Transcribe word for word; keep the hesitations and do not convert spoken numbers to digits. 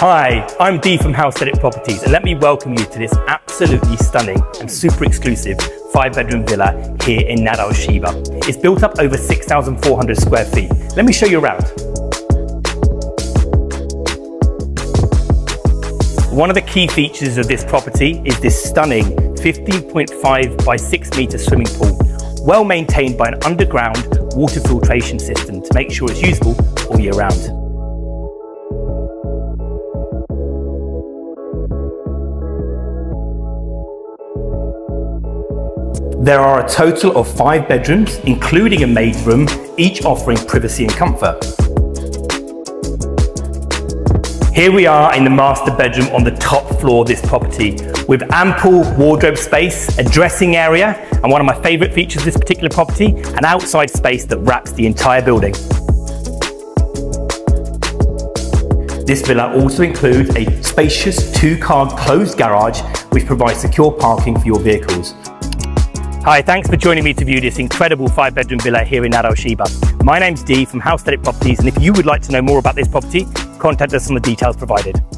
Hi, I'm Dee from Houstetic Properties, and let me welcome you to this absolutely stunning and super exclusive five bedroom villa here in Nad Al Sheba. It's built up over six thousand four hundred square feet. Let me show you around. One of the key features of this property is this stunning fifteen point five by six meter swimming pool, well maintained by an underground water filtration system to make sure it's usable all year round. There are a total of five bedrooms, including a maid room, each offering privacy and comfort. Here we are in the master bedroom on the top floor of this property, with ample wardrobe space, a dressing area, and one of my favourite features of this particular property, an outside space that wraps the entire building. This villa also includes a spacious two-car closed garage, which provides secure parking for your vehicles. Hi, thanks for joining me to view this incredible five bedroom villa here in Nad Al Sheba. My name's Dee from Houstetic Properties, and if you would like to know more about this property, contact us on the details provided.